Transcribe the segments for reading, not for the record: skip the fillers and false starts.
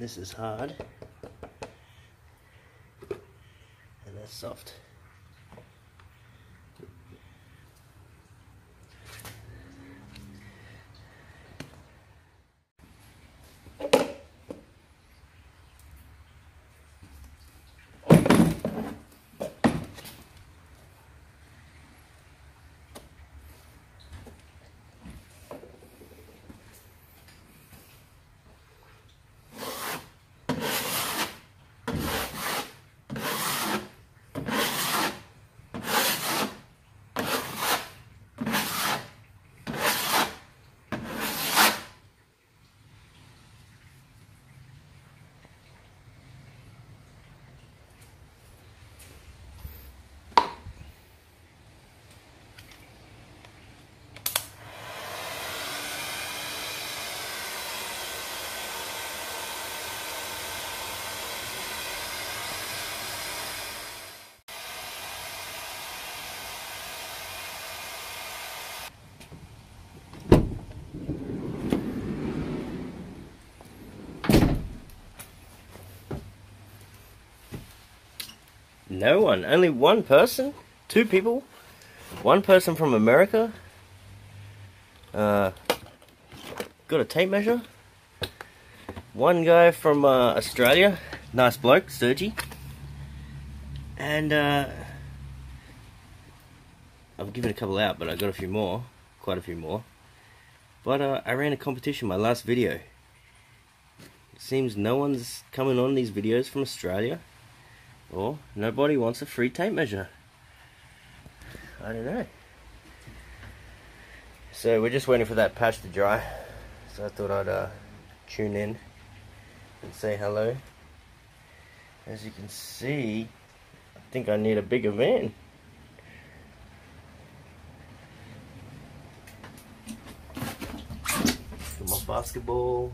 This is hard and that's soft. No one, only one person, two people, one person from America, got a tape measure, one guy from Australia, nice bloke, Sergi, and I've given a couple out, but I got a few more, quite a few more, but I ran a competition my last video. It seems no one's coming on these videos from Australia. Or nobody wants a free tape measure. I don't know. So we're just waiting for that patch to dry. So I thought I'd tune in and say hello. As you can see, I think I need a bigger van. Got my basketball.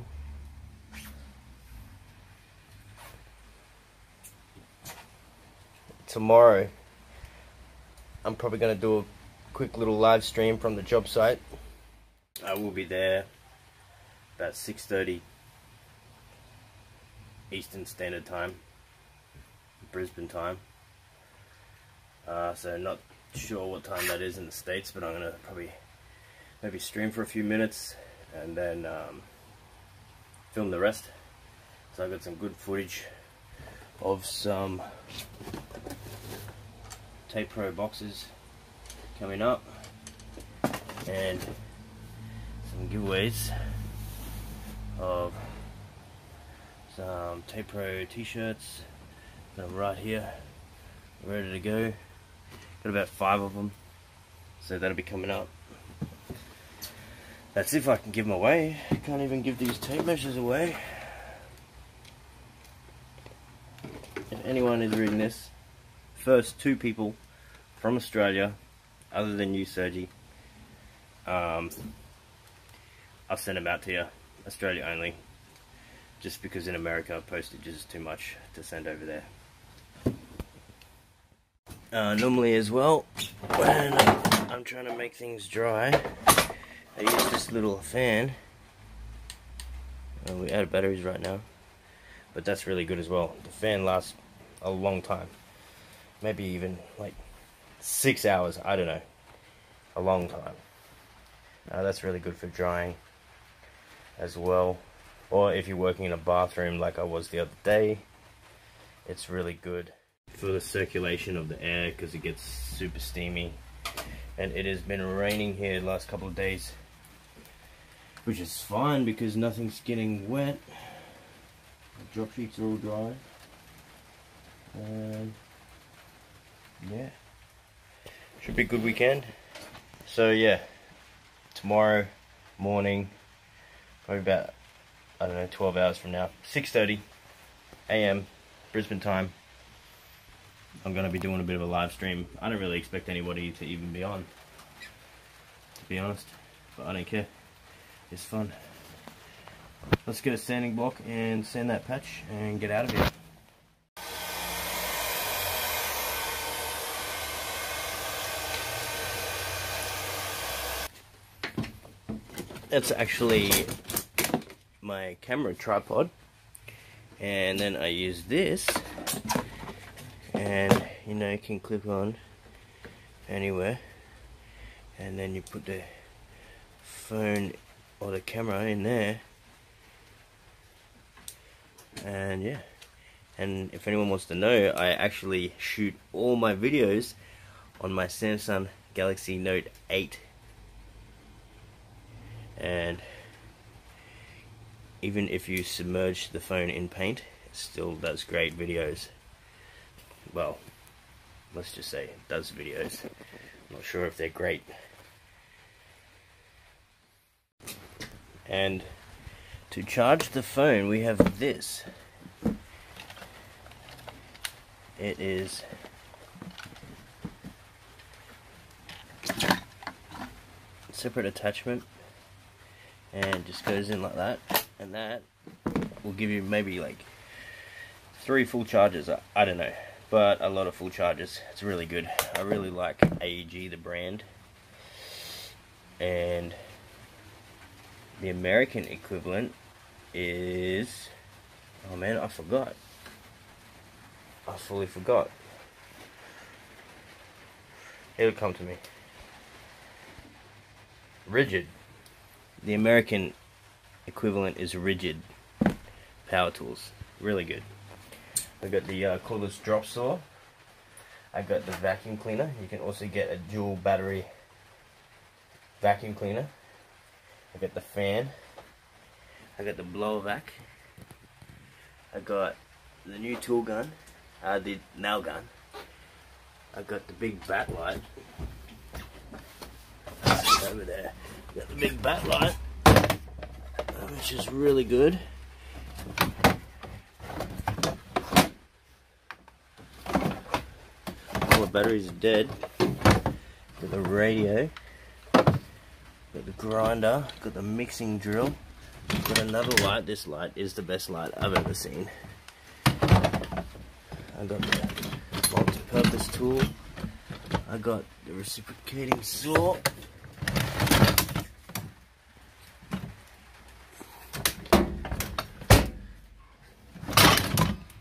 Tomorrow I'm probably going to do a quick little live stream from the job site. I will be there about 6:30 Eastern Standard Time, Brisbane time, so not sure what time that is in the States, but I'm going to probably maybe stream for a few minutes and then film the rest. So I've got some good footage of some Tape Pro boxes coming up and some giveaways of some Tape Pro t-shirts that I'm right here ready to go. Got about 5 of them, so that'll be coming up. That's if I can give them away. I can't even give these tape measures away. If anyone is reading this, first 2 people from Australia, other than you, Sergi, I'll send them out to you. Australia only, just because in America postage is too much to send over there. Normally as well, when I'm trying to make things dry, I use this little fan. We're out of batteries right now, but that's really good as well. The fan lasts a long time, maybe even like 6 hours, I don't know, a long time. That's really good for drying as well, or if you're working in a bathroom like I was the other day, it's really good for the circulation of the air because it gets super steamy. And it has been raining here the last couple of days, which is fine because nothing's getting wet. The drop sheets are all dry. Yeah, should be a good weekend. So yeah, tomorrow morning, probably about, I don't know, 12 hours from now, 6:30 a.m. Brisbane time, I'm going to be doing a bit of a live stream. I don't really expect anybody to even be on, to be honest, but I don't care, it's fun. Let's get a sanding block and sand that patch and get out of here. That's actually my camera tripod, and then I use this, and you know, you can clip on anywhere, and then you put the phone or the camera in there. And yeah, and if anyone wants to know, I actually shoot all my videos on my Samsung Galaxy Note 8, and even if you submerge the phone in paint, it still does great videos. Well, let's just say it does videos. I'm not sure if they're great. And to charge the phone, we have this. It is a separate attachment, and it just goes in like that, and that will give you maybe like 3 full charges. I don't know, but a lot of full charges. It's really good. I really like AEG, the brand, and the American equivalent is, oh man, I forgot. I fully forgot. It'll come to me. Rigid. The American equivalent is Rigid power tools. Really good. I got the cordless drop saw. I got the vacuum cleaner. You can also get a dual battery vacuum cleaner. I got the fan. I got the blower vac. I got the new tool gun, the nail gun. I got the big bat light. It's over there. I got the big bat light, which is really good. All the batteries are dead. Got the radio. Got the grinder, got the mixing drill, got another light. This light is the best light I've ever seen. I got the multi-purpose tool. I got the reciprocating saw.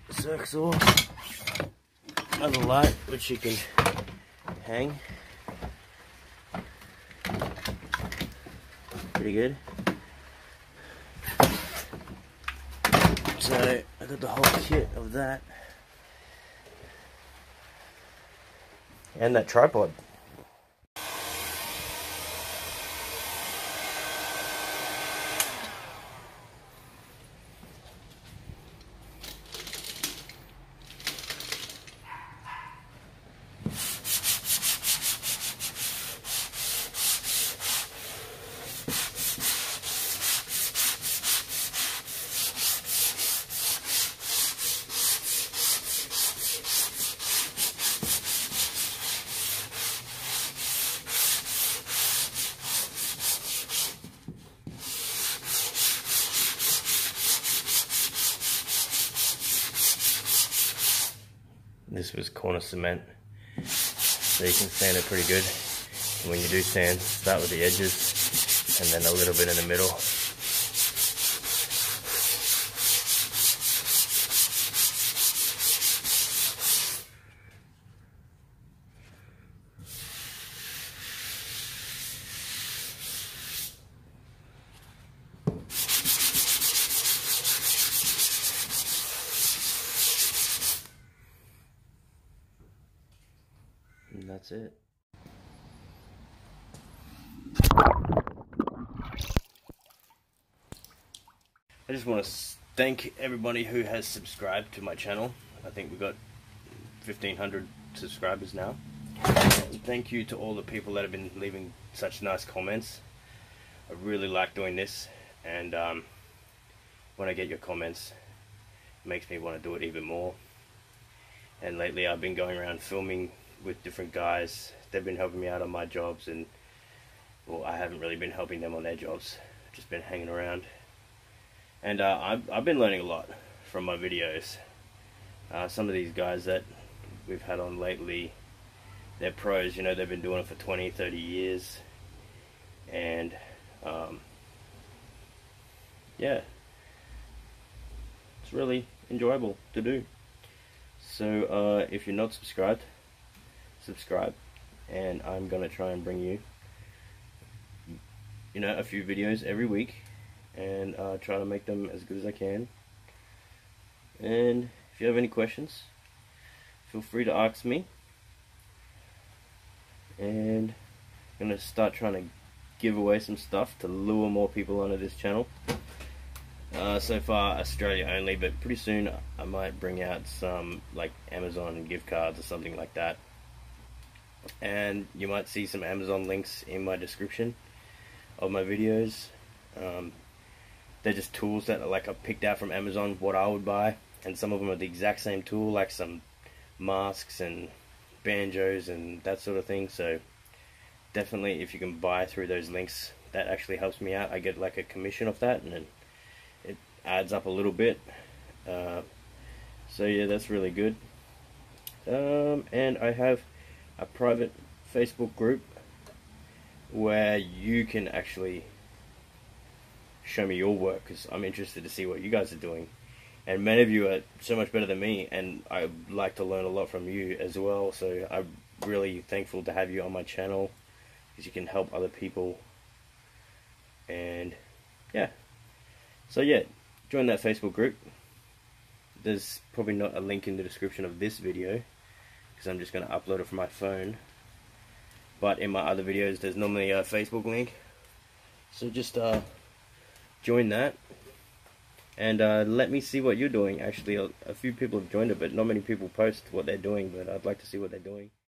Circ saw. Another light which you can hang. Pretty good. So I got the whole kit of that, and that tripod. This was corner cement, so you can sand it pretty good. And when you do sand, start with the edges and then a little bit in the middle. And that's it. I just want to thank everybody who has subscribed to my channel. I think we've got 1,500 subscribers now. And thank you to all the people that have been leaving such nice comments. I really like doing this, and when I get your comments, it makes me want to do it even more. And lately I've been going around filming with different guys. They've been helping me out on my jobs, and well, I haven't really been helping them on their jobs. I've just been hanging around, and I've been learning a lot from my videos. Some of these guys that we've had on lately, they're pros, you know, they've been doing it for 20-30 years, and yeah, it's really enjoyable to do. So if you're not subscribed, subscribe, and I'm gonna try and bring you, you know, a few videos every week, and try to make them as good as I can. And if you have any questions, feel free to ask me. And I'm gonna start trying to give away some stuff to lure more people onto this channel. So far Australia only, but pretty soon I might bring out some like Amazon gift cards or something like that. And you might see some Amazon links in my description of my videos. They're just tools that I picked out from Amazon what I would buy, and some of them are the exact same tool, like some masks and banjos and that sort of thing. So definitely if you can buy through those links, that actually helps me out. I get like a commission off that, and then it adds up a little bit. So yeah, that's really good. And I have a private Facebook group where you can actually show me your work, because I'm interested to see what you guys are doing, and many of you are so much better than me, and I like to learn a lot from you as well. So I'm really thankful to have you on my channel, because you can help other people. And yeah, so yeah, join that Facebook group. There's probably not a link in the description of this video, because I'm just going to upload it from my phone, but in my other videos there's normally a Facebook link. So just join that, and let me see what you're doing. Actually a few people have joined it, but not many people post what they're doing, but I'd like to see what they're doing.